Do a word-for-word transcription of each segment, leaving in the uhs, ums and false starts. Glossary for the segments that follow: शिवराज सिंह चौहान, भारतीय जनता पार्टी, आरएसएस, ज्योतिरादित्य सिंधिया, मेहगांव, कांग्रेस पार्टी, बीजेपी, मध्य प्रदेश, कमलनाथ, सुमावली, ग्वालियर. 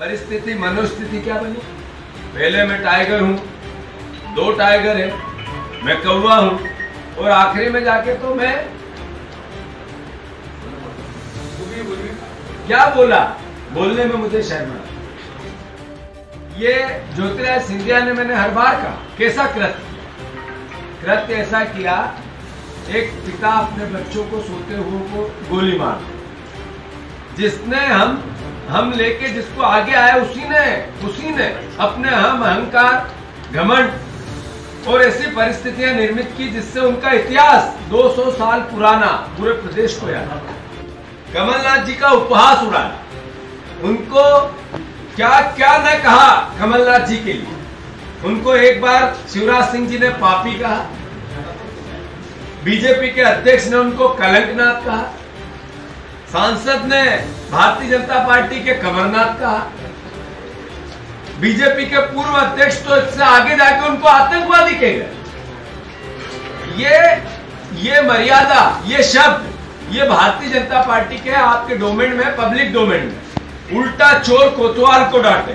परिस्थिति मनोस्थिति क्या बनी? पहले मैं टाइगर हूँ, दो टाइगर है, मैं कौवा हूँ और आखिरी में जाके तो मैं क्या बोला, बोलने में मुझे शर्म आ। ये ज्योतिरादित्य सिंधिया ने मैंने हर बार कहा कैसा कृत्य कृत्य ऐसा किया, एक पिता अपने बच्चों को सोते हुए को गोली मार, जिसने हम हम लेके जिसको आगे आया उसी ने उसी ने अपने हम अहंकार घमंड और ऐसी परिस्थितियां निर्मित की जिससे उनका इतिहास दो सौ साल पुराना पूरे प्रदेश को याद है। कमलनाथ जी का उपहास उड़ाना, उनको क्या क्या न कहा कमलनाथ जी के लिए। उनको एक बार शिवराज सिंह जी ने पापी कहा, बीजेपी के अध्यक्ष ने उनको कलंकनाथ कहा, सांसद ने भारतीय जनता पार्टी के कमलनाथ कहा, बीजेपी के पूर्व अध्यक्ष तो इससे आगे जाके उनको आतंकवादी कह गए। ये ये मर्यादा, ये शब्द, ये भारतीय जनता पार्टी के आपके डोमेन में, पब्लिक डोमेन में। उल्टा चोर कोतवाल को डांटे।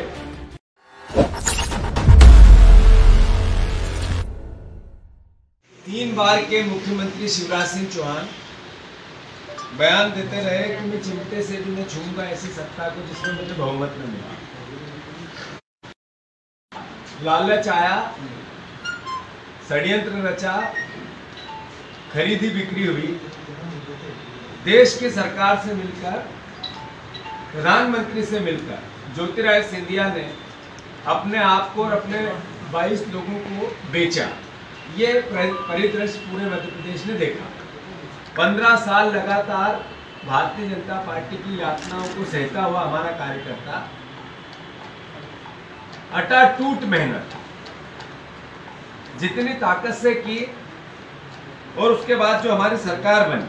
तीन बार के मुख्यमंत्री शिवराज सिंह चौहान बयान देते रहे कि मैं चिमटे से भी मैं छूऊंगा ऐसी सत्ता को जिसमें मुझे बहुमत न मिला। लालच आया, षड्यंत्र रचा, खरीदी बिक्री हुई। देश की सरकार से मिलकर, प्रधानमंत्री से मिलकर ज्योतिरादित्य सिंधिया ने अपने आप को और अपने बाईस लोगों को बेचा। ये परिदृश्य पूरे मध्य प्रदेश ने देखा। पंद्रह साल लगातार भारतीय जनता पार्टी की यातनाओं को सहता हुआ हमारा कार्यकर्ता अटाटूट मेहनत जितनी ताकत से की और उसके बाद जो हमारी सरकार बनी,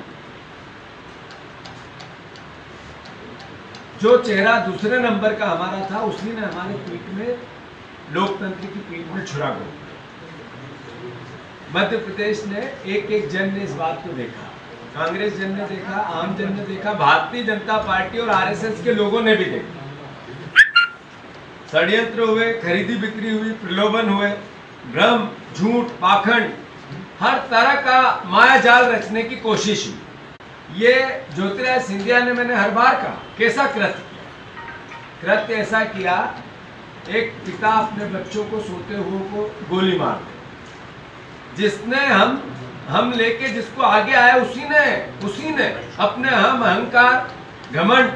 जो चेहरा दूसरे नंबर का हमारा था उसी ने हमारे पीठ में, लोकतंत्र की पीठ में छुरा गया। मध्य प्रदेश ने एक एक जन ने इस बात को देखा, कांग्रेस जन ने देखा, आम जन ने देखा, भारतीय जनता पार्टी और आरएसएस के लोगों ने भी देखा। षड्यंत्र हुए, खरीदी बिक्री हुई, प्रलोभन हुए, भ्रम, झूठ, पाखंड, हर तरह का मायाजाल रचने की कोशिश हुई। ये ज्योतिरादित्य सिंधिया ने मैंने हर बार कहा कैसा कृत्य किया, कृत्य ऐसा किया, एक पिता अपने बच्चों को सोते हुए को गोली मार, जिसने हम हम लेके जिसको आगे आया उसी ने उसी ने अपने हम अहंकार घमंड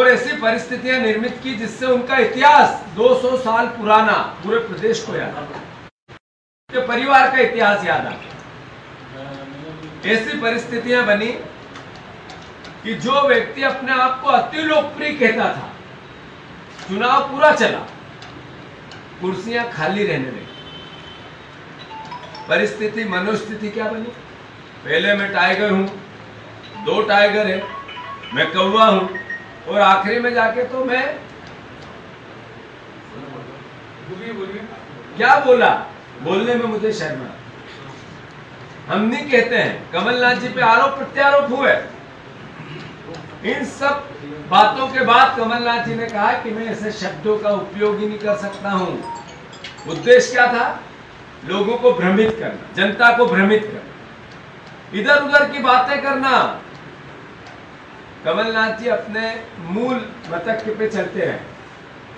और ऐसी परिस्थितियां निर्मित की जिससे उनका इतिहास दो सौ साल पुराना पूरे प्रदेश को याद आता, परिवार का इतिहास याद आता। ऐसी परिस्थितियां बनी कि जो व्यक्ति अपने आप को अति लोकप्रिय कहता था, चुनाव पूरा चला, कुर्सियां खाली रहने लगी। परिस्थिति मनोस्थिति क्या बनी? पहले मैं टाइगर हूँ, दो टाइगर है, मैं कौवा हूँ और आखिरी में जाके तो मैं क्या बोला, बोलने में मुझे शर्म आ। हम नहीं कहते हैं, कमलनाथ जी पे आरोप प्रत्यारोप हुए। इन सब बातों के बाद कमलनाथ जी ने कहा कि मैं ऐसे शब्दों का उपयोग ही नहीं कर सकता हूँ। उद्देश्य क्या था? लोगों को भ्रमित करना, जनता को भ्रमित करना, इधर उधर की बातें करना। कमलनाथ जी अपने मूल मतक पे चलते हैं।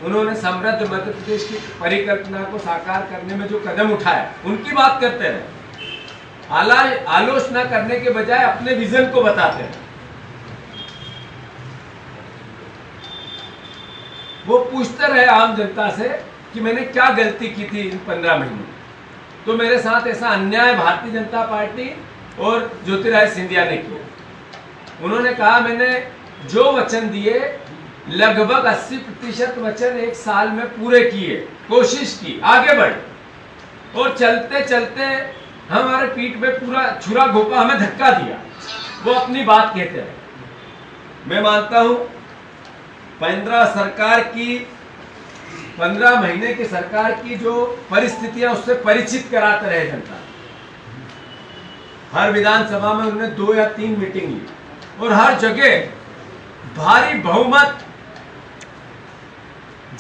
उन्होंने समृद्ध मध्य प्रदेश की परिकल्पना को साकार करने में जो कदम उठाया उनकी बात करते हैं। आला आलोचना करने के बजाय अपने विजन को बताते हैं। वो पूछते रहे आम जनता से कि मैंने क्या गलती की थी इन पंद्रह महीनों, तो मेरे साथ ऐसा अन्याय भारतीय जनता पार्टी और ज्योतिरादित्य सिंधिया ने किया। उन्होंने कहा मैंने जो वचन दिए लगभग अस्सी प्रतिशत वचन एक साल में पूरे किए, कोशिश की, आगे बढ़े और चलते चलते हमारे पीठ पे पूरा छुरा घोंपा, हमें धक्का दिया। वो अपनी बात कहते रहे। मैं मानता हूं पंद्रह सरकार की पंद्रह महीने की सरकार की जो परिस्थितियां उससे परिचित कराते रहे जनता। हर विधानसभा में उन्होंने दो या तीन मीटिंग ली और हर जगह भारी बहुमत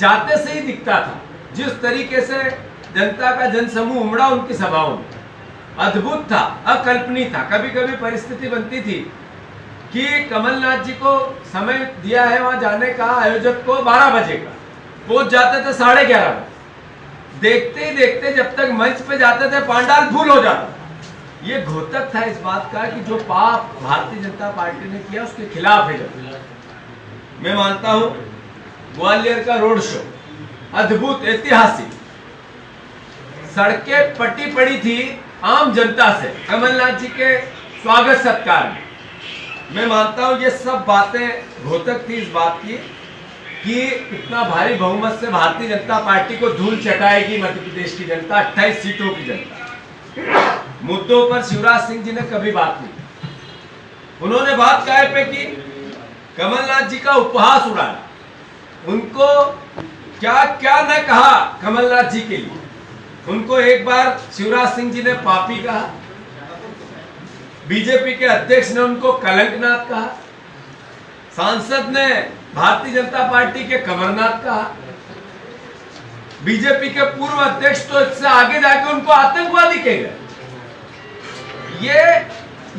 जाते से ही दिखता था, जिस तरीके से जनता का जनसमूह उमड़ा उनकी सभाओं में, अद्भुत था, अकल्पनीय था। कभी कभी परिस्थिति बनती थी कि कमलनाथ जी को समय दिया है वहां जाने का आयोजक को बारह बजे का, पहुंच जाते थे साढ़े ग्यारह बजे, देखते ही देखते जब तक मंच पे जाते थे पांडाल फूल हो जाता। ये घोतक था इस बात का कि जो पाप भारतीय जनता पार्टी ने किया उसके खिलाफ है। मैं मानता हूं ग्वालियर का रोड शो अद्भुत, ऐतिहासिक, सड़कें पटी पड़ी थी आम जनता से कमलनाथ जी के स्वागत सत्कार में। मैं मानता हूं ये सब बातें घोतक थी इस बात की कि इतना भारी बहुमत से भारतीय जनता पार्टी को धूल चटाएगी मध्य प्रदेश की जनता, अट्ठाईस सीटों की जनता। मुद्दों पर शिवराज सिंह जी ने कभी बात नहीं, उन्होंने बात काहे पे की, कमलनाथ जी का उपहास उड़ाया, उनको क्या क्या न कहा कमलनाथ जी के लिए। उनको एक बार शिवराज सिंह जी ने पापी कहा, बीजेपी के अध्यक्ष ने उनको कलंकनाथ कहा, सांसद ने भारतीय जनता पार्टी के कमलनाथ कहा, बीजेपी के पूर्व अध्यक्ष तो इससे आगे जाके उनको आतंकवादी कह गए। ये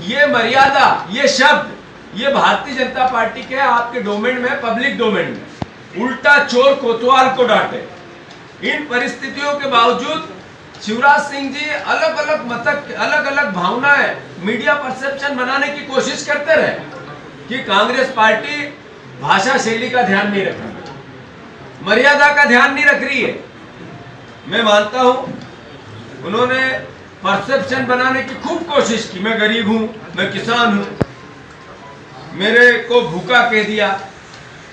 ये मर्यादा, ये शब्द, ये भारतीय जनता पार्टी के आपके डोमेन में, पब्लिक डोमेन में। उल्टा चोर कोतवाल को डांटे। इन परिस्थितियों के बावजूद शिवराज सिंह जी अलग अलग मतक, अलग अलग भावनाएं, मीडिया परसेप्शन बनाने की कोशिश करते रहे कि कांग्रेस पार्टी भाषा शैली का ध्यान नहीं रख रही, मर्यादा का ध्यान नहीं रख रही है। मैं मानता हूं उन्होंने परसेप्शन बनाने की खूब कोशिश की, मैं गरीब हूं, मैं किसान हूं, मेरे को भूखा कह दिया,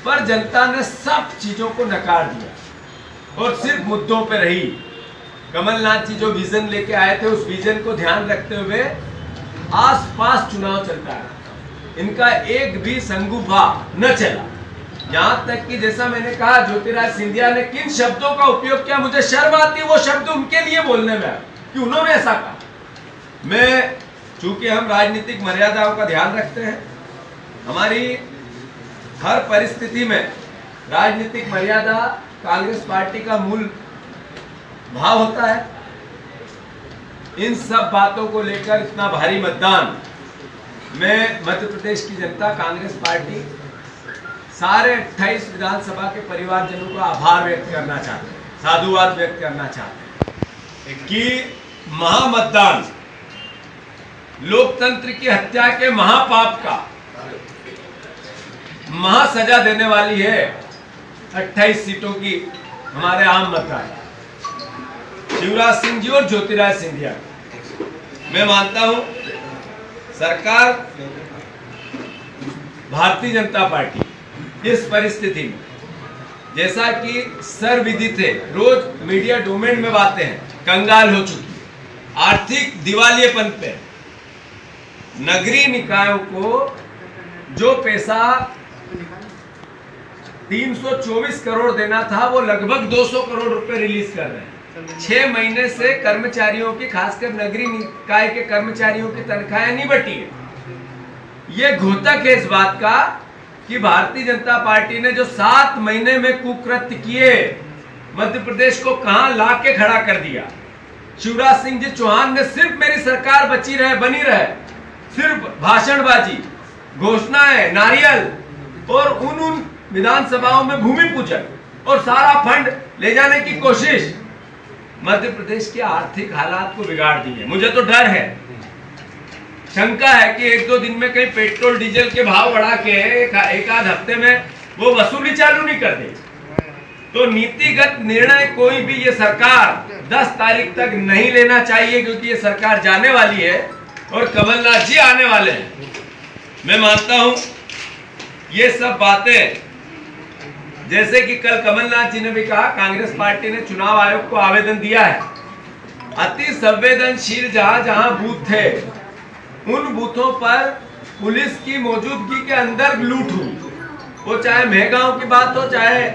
पर जनता ने सब चीजों को नकार दिया और सिर्फ मुद्दों पर रही। कमलनाथ जी जो विजन लेके आए थे उस विजन को ध्यान रखते हुए आसपास चुनाव चलता है, इनका एक भी संगूफा न चला। यहां तक कि जैसा मैंने कहा ज्योतिरादित्य सिंधिया ने किन शब्दों का उपयोग किया, मुझे शर्म आती वो शब्द उनके लिए बोलने में कि उन्होंने ऐसा कहा। मैं चूंकि हम राजनीतिक मर्यादाओं का ध्यान रखते हैं, हमारी हर परिस्थिति में राजनीतिक मर्यादा कांग्रेस पार्टी का मूल भाव होता है। इन सब बातों को लेकर इतना भारी मतदान में मध्य प्रदेश की जनता, कांग्रेस पार्टी, सारे अट्ठाईस विधानसभा के परिवारजनों का आभार व्यक्त करना चाहते हैं, साधुवाद व्यक्त करना चाहते हैं कि महामतदान लोकतंत्र की हत्या के महापाप का महा सजा देने वाली है। अट्ठाईस सीटों की हमारे आम मतदान, शिवराज सिंह जी और ज्योतिरादित्य सिंधिया। मैं मानता हूं सरकार भारतीय जनता पार्टी इस परिस्थिति में, जैसा कि सर्वविदित है, रोज मीडिया डोमेन में बातें हैं, कंगाल हो चुकी है, आर्थिक दिवालियेपन पे। नगरीय निकायों को जो पैसा तीन सौ चौबीस करोड़ देना था वो लगभग दो सौ करोड़ रुपए रिलीज कर रहे हैं। छह महीने से कर्मचारियों की, खासकर नगरीय निकाय के कर्मचारियों की तनख्वाहें नहीं बटी है। ये घोतक है इस बात का कि भारतीय जनता पार्टी ने जो सात महीने में कुकृत्य किए, मध्य प्रदेश को कहां ला के खड़ा कर दिया। शिवराज सिंह जी चौहान ने सिर्फ मेरी सरकार बची रहे, बनी रहे, सिर्फ भाषणबाजी, घोषणाएं, नारियल और उन उन विधानसभाओं में भूमि पूजन और सारा फंड ले जाने की कोशिश मध्य प्रदेश के आर्थिक हालात को बिगाड़ दी है। मुझे तो डर है, शंका है कि एक दो दिन में कहीं पेट्रोल डीजल के भाव बढ़ा के एक आध हफ्ते में वो वसूली चालू नहीं कर दे, तो नीतिगत निर्णय कोई भी ये सरकार दस तारीख तक नहीं लेना चाहिए, क्योंकि ये सरकार जाने वाली है और कमलनाथ जी आने वाले हैं। मैं मानता हूं ये सब बातें, जैसे कि कल कमलनाथ जी ने भी कहा, कांग्रेस पार्टी ने चुनाव आयोग को आवेदन दिया है, अति संवेदनशील जहां जहां बूथ थे उन बूथों पर पुलिस की मौजूदगी के अंदर लूट हुई, वो चाहे मेहगांव की बात हो, चाहे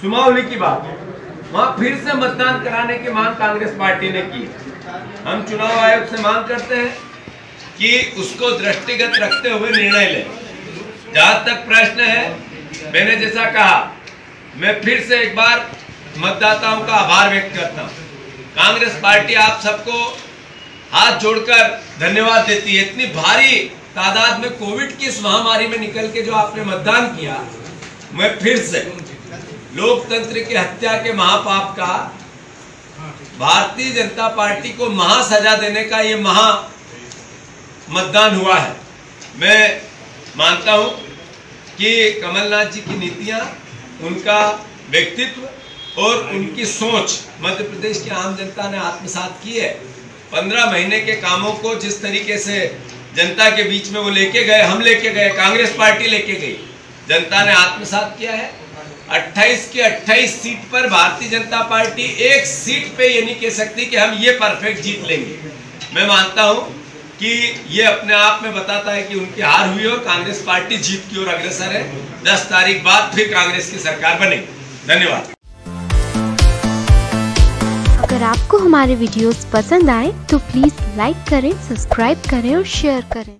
सुमावली की बात हो, वहां फिर से मतदान कराने की मांग कांग्रेस पार्टी ने की। हम चुनाव आयोग से मांग करते हैं कि उसको दृष्टिगत रखते हुए निर्णय लें। जहां तक प्रश्न है, मैंने जैसा कहा मैं फिर से एक बार मतदाताओं का आभार व्यक्त करता हूँ। कांग्रेस पार्टी आप सबको हाथ जोड़कर धन्यवाद देती है। इतनी भारी तादाद में कोविड की इस महामारी में निकल के जो आपने मतदान किया, मैं फिर से लोकतंत्र की हत्या के महापाप का, भारतीय जनता पार्टी को महासजा देने का ये महा मतदान हुआ है। मैं मानता हूँ कि कमलनाथ जी की नीतियाँ, उनका व्यक्तित्व और उनकी सोच मध्य प्रदेश की आम जनता ने आत्मसात की है। पंद्रह महीने के कामों को जिस तरीके से जनता के बीच में वो लेके गए, हम लेके गए, कांग्रेस पार्टी लेके गई, जनता ने आत्मसात किया है। अट्ठाईस की अट्ठाईस सीट पर भारतीय जनता पार्टी एक सीट पे ये नहीं कह सकती कि हम ये परफेक्ट जीत लेंगे। मैं मानता हूँ कि ये अपने आप में बताता है कि उनकी हार हुई और कांग्रेस पार्टी जीत की ओर अग्रसर है। दस तारीख बाद फिर कांग्रेस की सरकार बनेगी। धन्यवाद। अगर आपको हमारे वीडियोस पसंद आए तो प्लीज लाइक करें, सब्सक्राइब करें और शेयर करें।